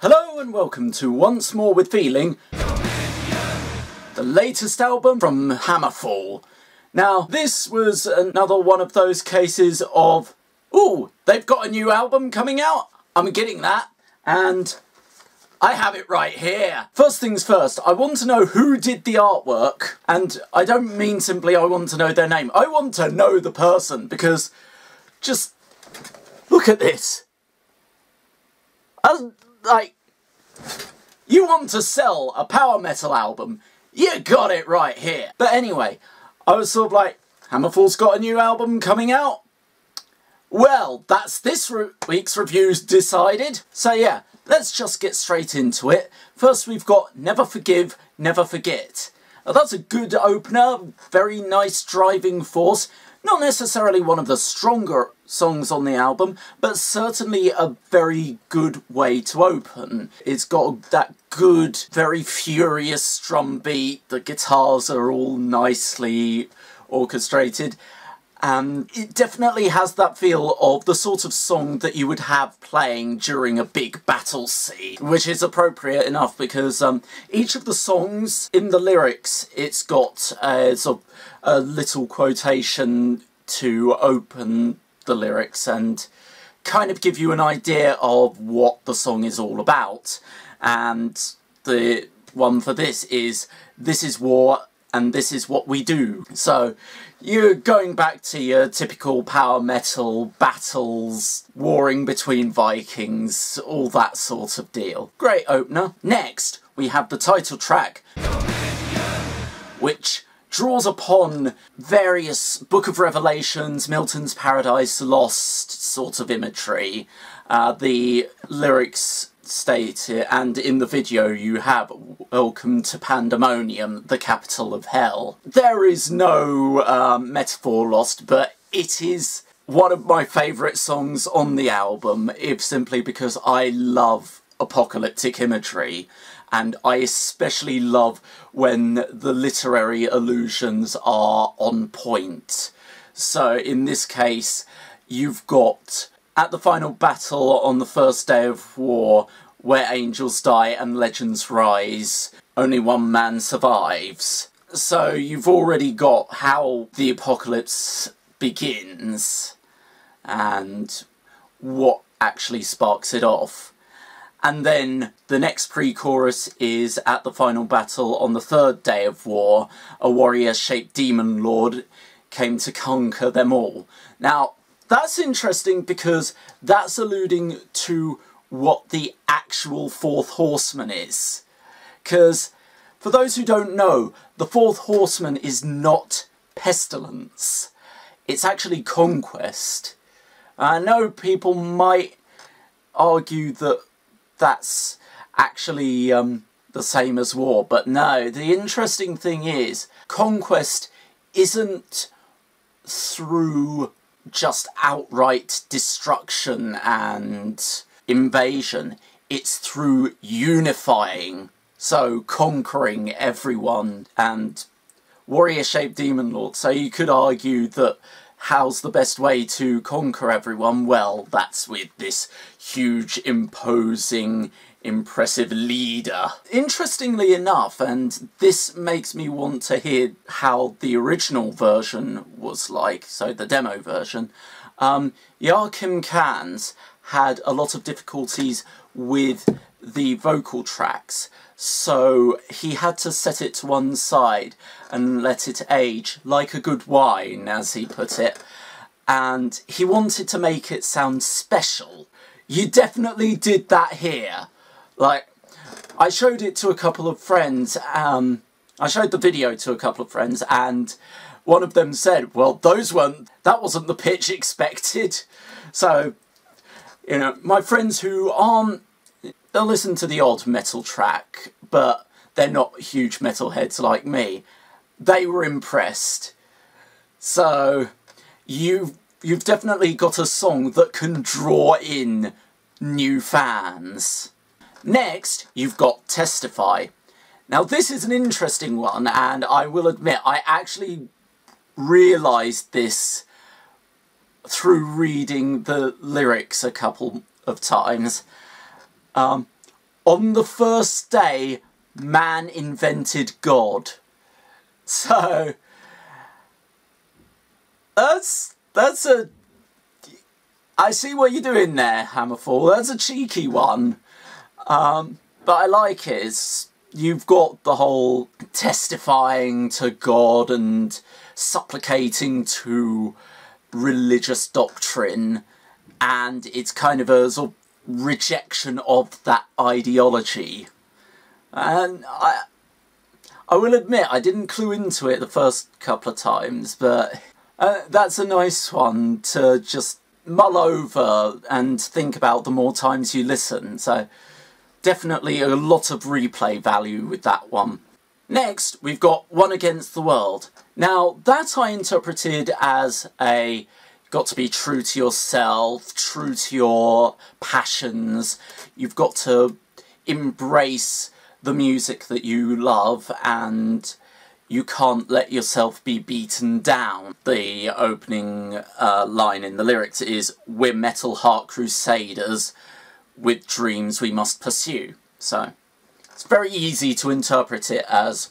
Hello and welcome to Once More With Feeling, the latest album from Hammerfall. Now, this was another one of those cases of, ooh, they've got a new album coming out, I'm getting that, and I have it right here. First things first, I want to know who did the artwork, and I don't mean simply I want to know their name, I want to know the person, because just look at this. Like, you want to sell a power metal album, you got it right here. But anyway, I was sort of like, Hammerfall's got a new album coming out? Well, that's this week's reviews decided. So yeah, let's just get straight into it. First we've got Never Forgive, Never Forget. Now, that's a good opener, very nice driving force. Not necessarily one of the stronger songs on the album, but certainly a very good way to open. It's got that good, very furious strum beat, the guitars are all nicely orchestrated, and it definitely has that feel of the sort of song that you would have playing during a big battle scene, which is appropriate enough because each of the songs in the lyrics, it's got sort of a little quotation to open the lyrics and kind of give you an idea of what the song is all about. And the one for this is war, and this is what we do. So you're going back to your typical power metal battles, warring between Vikings, all that sort of deal. Great opener. Next, we have the title track, which draws upon various Book of Revelations, Milton's Paradise Lost sort of imagery. The lyrics state, and in the video you have, "Welcome to Pandemonium, the capital of hell." There is no metaphor lost, but it is one of my favourite songs on the album, if simply because I love apocalyptic imagery, and I especially love when the literary allusions are on point. So in this case, you've got at the final battle on the first day of war, where angels die and legends rise, only one man survives. So you've already got how the apocalypse begins and what actually sparks it off. And then the next pre-chorus is at the final battle on the third day of war, a warrior-shaped demon lord came to conquer them all. Now, that's interesting because that's alluding to what the actual Fourth Horseman is. Because, for those who don't know, the Fourth Horseman is not pestilence. It's actually conquest. I know people might argue that that's actually the same as war, but no, the interesting thing is, conquest isn't through just outright destruction and invasion, it's through unifying, so conquering everyone, and warrior-shaped demon lord. So you could argue that how's the best way to conquer everyone? Well, that's with this huge, imposing, impressive leader. Interestingly enough, and this makes me want to hear how the original version was like, so the demo version, Joacim Cans had a lot of difficulties with the vocal tracks, so he had to set it to one side and let it age like a good wine, as he put it, and he wanted to make it sound special. You definitely did that here. Like, I showed it to a couple of friends, I showed the video to a couple of friends, and one of them said, well, that wasn't the pitch expected. So, you know, my friends who aren't, they'll listen to the odd metal track, but they're not huge metalheads like me. They were impressed. So, you've definitely got a song that can draw in new fans. Next, you've got Testify. Now, this is an interesting one, and I will admit, I actually realised this through reading the lyrics a couple of times. on the first day, man invented God. So that's a... I see what you're doing there, Hammerfall. That's a cheeky one. But I like it. You've got the whole testifying to God and supplicating to religious doctrine, and it's kind of a sort of rejection of that ideology. And I will admit, I didn't clue into it the first couple of times, but that's a nice one to just mull over and think about the more times you listen. So definitely a lot of replay value with that one. Next, we've got One Against the World. Now, that I interpreted as a got to be true to yourself, true to your passions. You've got to embrace the music that you love, and you can't let yourself be beaten down. The opening line in the lyrics is, "We're metal heart crusaders, with dreams we must pursue." So it's very easy to interpret it as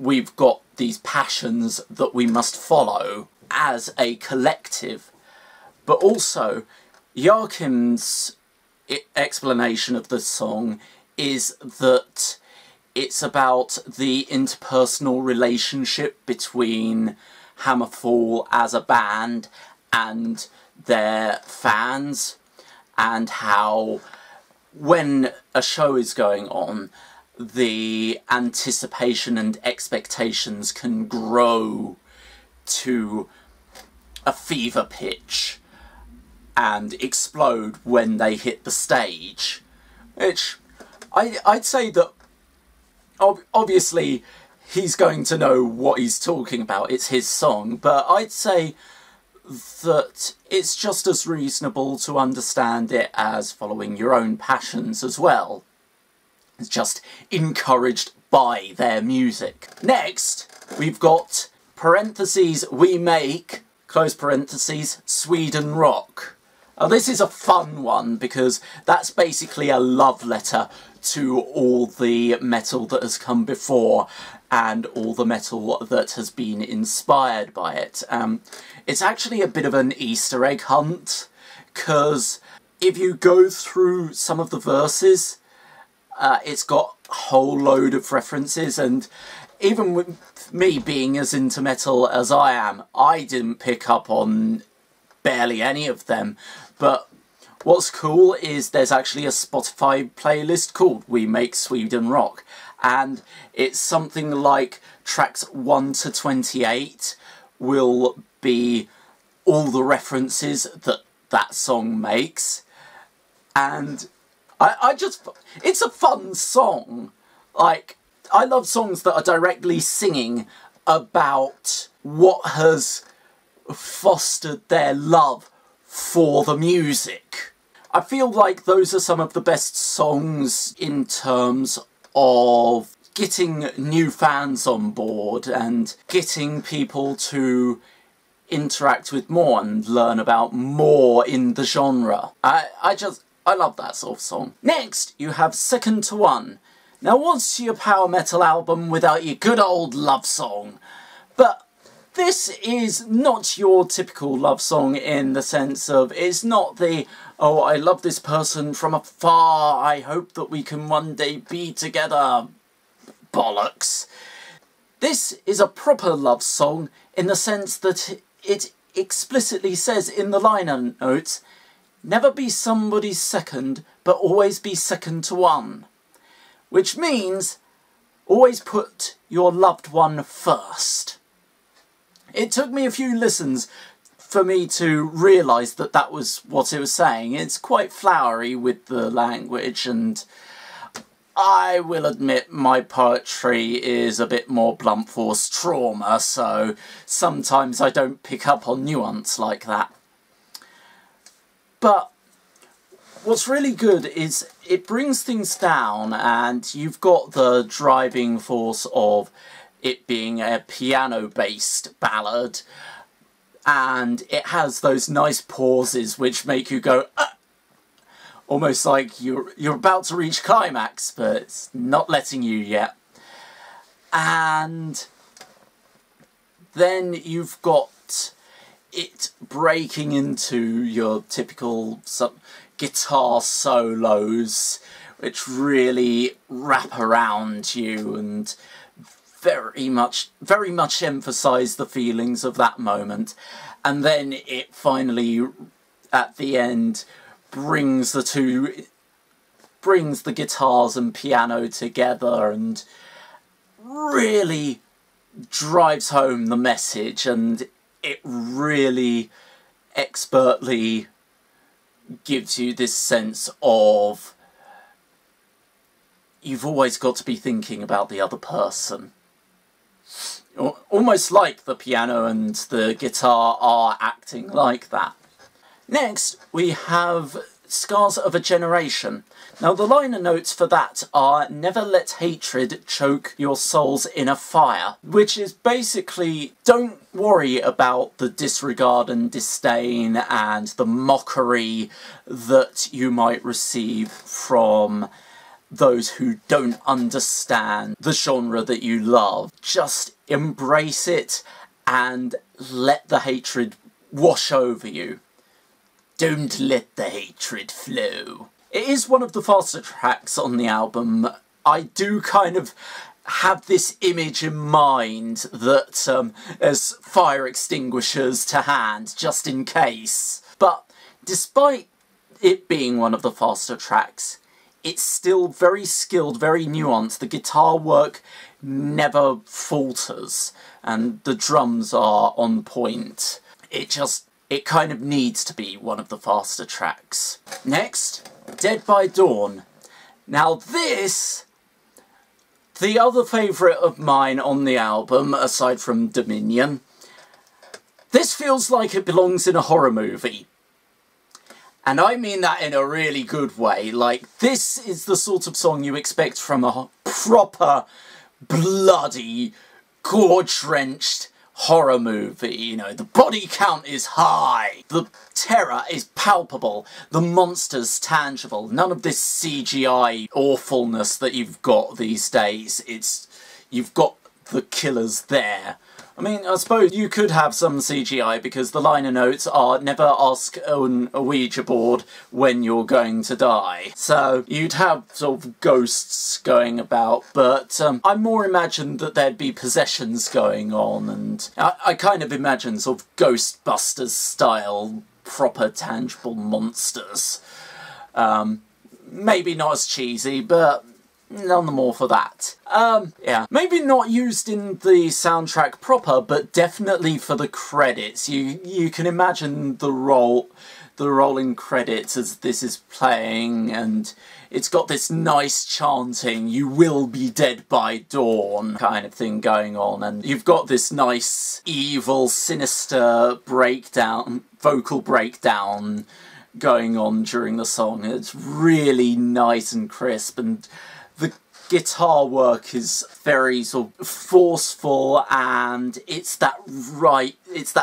we've got these passions that we must follow as a collective. But also, Joacim's explanation of the song is that it's about the interpersonal relationship between Hammerfall as a band and their fans, and how when a show is going on, the anticipation and expectations can grow to a fever pitch and explode when they hit the stage. Which I'd say that obviously he's going to know what he's talking about, it's his song, but I'd say that it's just as reasonable to understand it as following your own passions as well. It's just encouraged by their music. Next, we've got parentheses, we make, close parentheses, Sweden rock. Now, this is a fun one because that's basically a love letter to all the metal that has come before and all the metal that has been inspired by it. It's actually a bit of an Easter egg hunt, because if you go through some of the verses, it's got a whole load of references, and even with me being as into metal as I am, I didn't pick up on barely any of them. But what's cool is there's actually a Spotify playlist called We Make Sweden Rock, and it's something like tracks 1 to 28 will be all the references that that song makes. And I just... it's a fun song. Like, I love songs that are directly singing about what has fostered their love for the music. I feel like those are some of the best songs in terms of getting new fans on board and getting people to interact with more and learn about more in the genre. I love that sort of song. Next, you have Second to One. Now, what's your power metal album without your good old love song? But this is not your typical love song, in the sense of it's not the, oh, I love this person from afar, I hope that we can one day be together bollocks. This is a proper love song in the sense that it explicitly says in the liner notes, never be somebody's second, but always be second to one. Which means always put your loved one first. It took me a few listens for me to realise that that was what it was saying. It's quite flowery with the language, and I will admit my poetry is a bit more blunt force trauma, so sometimes I don't pick up on nuance like that. But what's really good is it brings things down, and you've got the driving force of it being a piano-based ballad, and it has those nice pauses which make you go, almost like you're about to reach climax, but it's not letting you yet. And then you've got it breaking into your typical guitar solos, which really wrap around you and very much emphasise the feelings of that moment. And then it finally, at the end, brings the guitars and piano together and really drives home the message, and it really expertly gives you this sense of you've always got to be thinking about the other person. Almost like the piano and the guitar are acting like that. Next, we have Scars of a Generation. Now, the liner notes for that are, "Never let hatred choke your soul's inner fire," which is basically, don't worry about the disregard and disdain and the mockery that you might receive from those who don't understand the genre that you love. Just embrace it and let the hatred wash over you. Don't let the hatred flow. It is one of the faster tracks on the album. I do kind of have this image in mind that there's fire extinguishers to hand, just in case. But despite it being one of the faster tracks, it's still very skilled, very nuanced. The guitar work never falters, and the drums are on point. It kind of needs to be one of the faster tracks. Next, Dead by Dawn. Now this, the other favourite of mine on the album, aside from Dominion, this feels like it belongs in a horror movie. And I mean that in a really good way. Like, this is the sort of song you expect from a proper, bloody, gore-drenched horror movie. You know, the body count is high, the terror is palpable, the monster's tangible. None of this CGI awfulness that you've got these days. You've got the killers there. I mean, I suppose you could have some CGI, because the liner notes are, "Never ask on a Ouija board when you're going to die." So you'd have sort of ghosts going about, but I more imagined that there'd be possessions going on, and I kind of imagine sort of Ghostbusters style, proper tangible monsters. Maybe not as cheesy, but none the more for that. Yeah, maybe not used in the soundtrack proper, but definitely for the credits. You can imagine the rolling credits as this is playing, and it's got this nice chanting, "You will be dead by dawn" kind of thing going on, and you've got this nice, evil, sinister breakdown, vocal breakdown going on during the song. It's really nice and crisp, and the guitar work is very sort of forceful, and it's that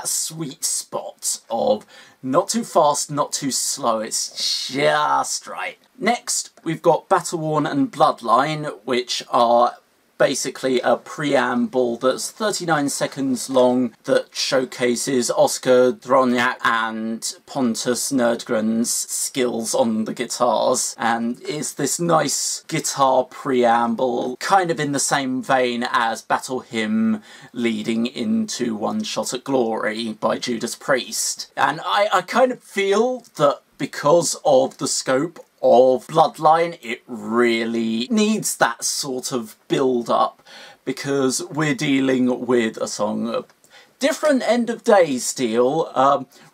sweet spot of not too fast, not too slow, it's just right. Next, we've got Battleworn and Bloodline, which are basically a preamble that's 39 seconds long that showcases Oskar Dronjak and Pontus Nerdgren's skills on the guitars, and it's this nice guitar preamble, kind of in the same vein as Battle Hymn leading into One Shot at Glory by Judas Priest. And I kind of feel that because of the scope of Bloodline, it really needs that sort of build-up, because we're dealing with a song of different end of days deal,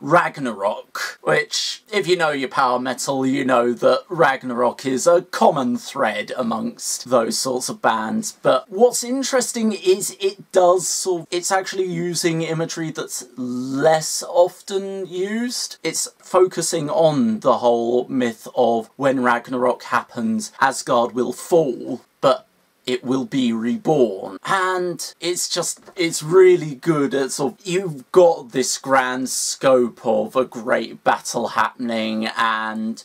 Ragnarok, which, if you know your power metal, you know that Ragnarok is a common thread amongst those sorts of bands. But what's interesting is it does sort of, it's actually using imagery that's less often used. It's focusing on the whole myth of when Ragnarok happens, Asgard will fall, but it will be reborn. And it's really good at sort of, you've got this grand scope of a great battle happening, and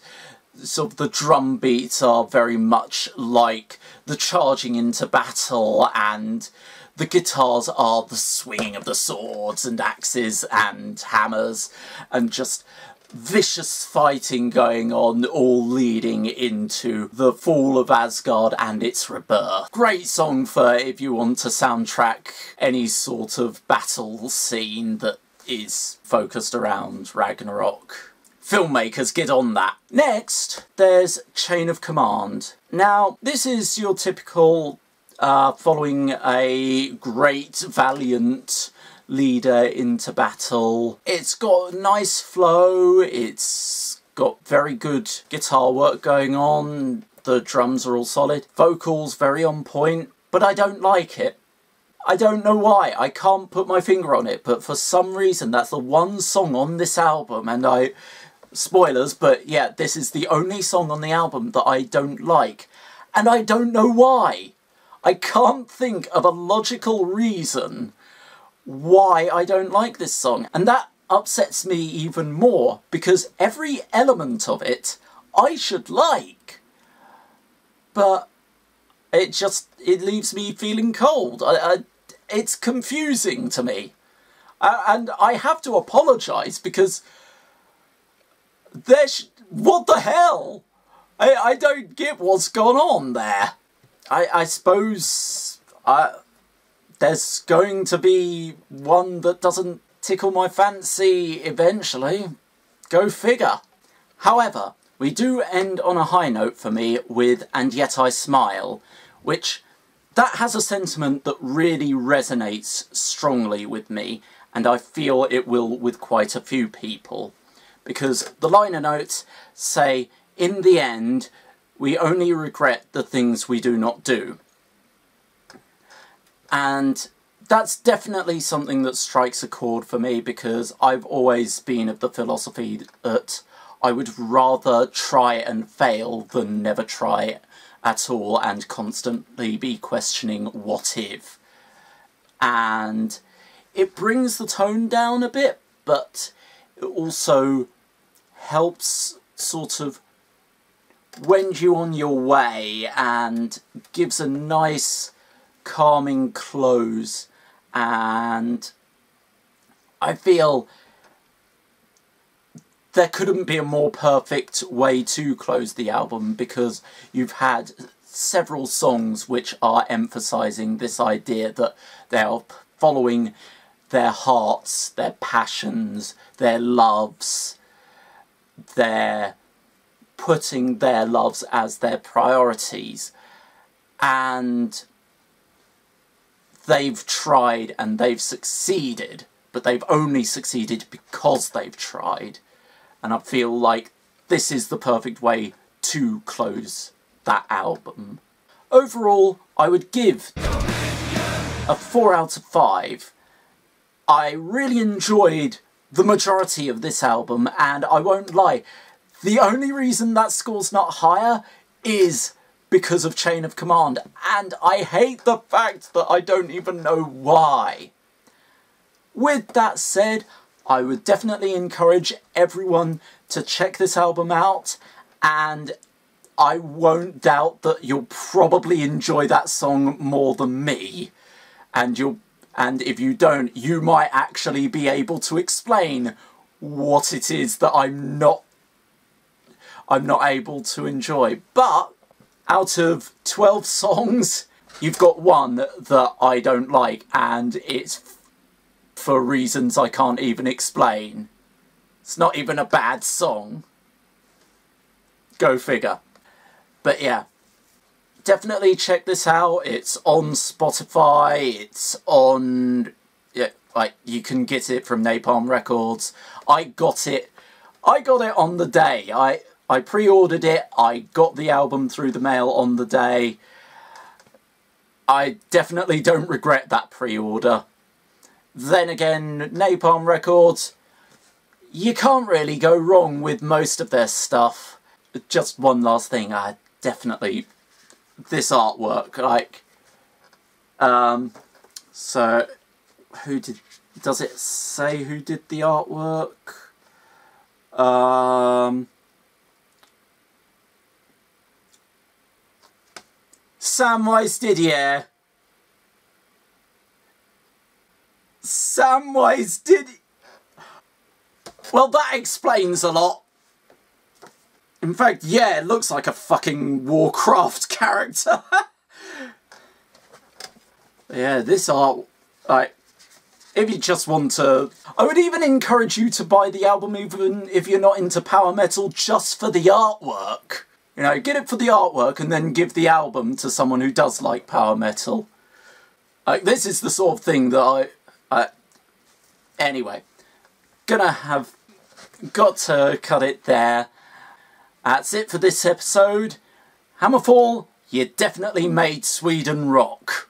sort of the drum beats are very much like the charging into battle, and the guitars are the swinging of the swords and axes and hammers, and just vicious fighting going on, all leading into the fall of Asgard and its rebirth. Great song for if you want to soundtrack any sort of battle scene that is focused around Ragnarok. Filmmakers, get on that. Next, there's Chain of Command. Now, this is your typical following a great valiant leader into battle. It's got nice flow, it's got very good guitar work going on, the drums are all solid, vocals very on point, but I don't like it. I don't know why, I can't put my finger on it, but for some reason that's the one song on this album, and I... spoilers, but yeah, this is the only song on the album that I don't like, and I don't know why. I can't think of a logical reason why I don't like this song, and that upsets me even more, because every element of it I should like, but it just, it leaves me feeling cold. It's confusing to me, and I have to apologise, because what the hell? I don't get what's gone on there. I suppose there's going to be one that doesn't tickle my fancy eventually. Go figure. However, we do end on a high note for me with And Yet I Smile, which that has a sentiment that really resonates strongly with me, and I feel it will with quite a few people, because the liner notes say, "In the end, we only regret the things we do not do." And that's definitely something that strikes a chord for me, because I've always been of the philosophy that I would rather try and fail than never try at all and constantly be questioning what if. And it brings the tone down a bit, but it also helps sort of wend you on your way and gives a nice calming close, and I feel there couldn't be a more perfect way to close the album, because you've had several songs which are emphasising this idea that they are following their hearts, their passions, their loves, their putting their loves as their priorities, and they've tried and they've succeeded, but they've only succeeded because they've tried, and I feel like this is the perfect way to close that album. Overall, I would give a 4 out of 5. I really enjoyed the majority of this album, and I won't lie, the only reason that score's not higher is because of Chain of Command, and I hate the fact that I don't even know why. With that said, I would definitely encourage everyone to check this album out, and I won't doubt that you'll probably enjoy that song more than me, and if you don't, you might actually be able to explain what it is that I'm not able to enjoy. But out of 12 songs, you've got one that I don't like, and it's for reasons I can't even explain. It's not even a bad song. Go figure. But yeah, definitely check this out. It's on Spotify, it's on... yeah, like, you can get it from Napalm Records. I got it on the day. I pre-ordered it, I got the album through the mail on the day. I definitely don't regret that pre-order. Then again, Napalm Records, you can't really go wrong with most of their stuff. Just one last thing, I definitely... this artwork, like... so, who did... does it say who did the artwork? Samwise Didier. Samwise Didier. Well, that explains a lot. In fact, yeah, it looks like a fucking Warcraft character. Yeah, this art, like, if you just want to... I would even encourage you to buy the album even if you're not into power metal, just for the artwork. You know, get it for the artwork and then give the album to someone who does like power metal. Like, this is the sort of thing that I anyway, gonna have got to cut it there. That's it for this episode. Hammerfall, you definitely made Sweden rock.